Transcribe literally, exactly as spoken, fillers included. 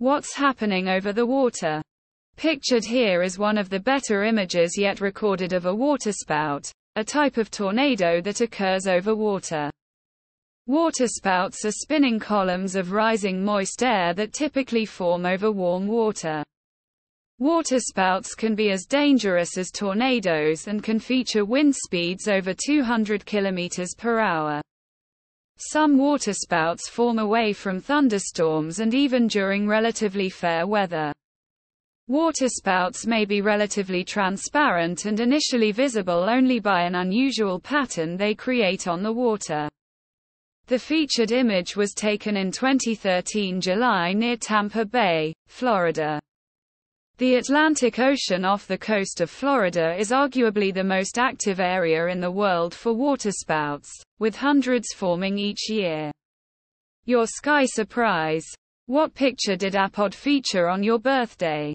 What's happening over the water? Pictured here is one of the better images yet recorded of a waterspout, a type of tornado that occurs over water. Waterspouts are spinning columns of rising moist air that typically form over warm water. Waterspouts can be as dangerous as tornadoes and can feature wind speeds over two hundred kilometers per hour. Some waterspouts form away from thunderstorms and even during relatively fair weather. Waterspouts may be relatively transparent and initially visible only by an unusual pattern they create on the water. The featured image was taken in twenty thirteen July near Tampa Bay, Florida. The Atlantic Ocean off the coast of Florida is arguably the most active area in the world for waterspouts, with hundreds forming each year. Your sky surprise. What picture did A P O D feature on your birthday?